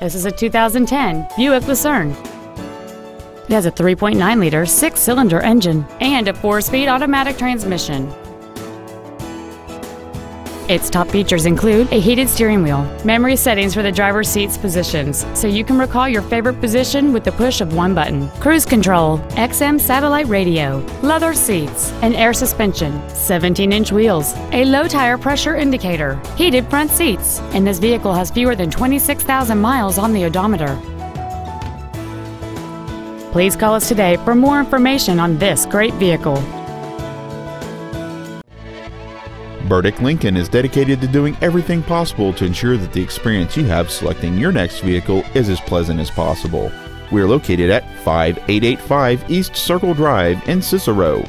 This is a 2010 Buick Lucerne. It has a 3.9-liter six-cylinder engine and a four-speed automatic transmission. Its top features include a heated steering wheel, memory settings for the driver's seat's positions, so you can recall your favorite position with the push of one button, cruise control, XM satellite radio, leather seats, and air suspension, 17-inch wheels, a low tire pressure indicator, heated front seats, and this vehicle has fewer than 26,000 miles on the odometer. Please call us today for more information on this great vehicle. Burdick Lincoln is dedicated to doing everything possible to ensure that the experience you have selecting your next vehicle is as pleasant as possible. We are located at 5885 East Circle Drive in Cicero.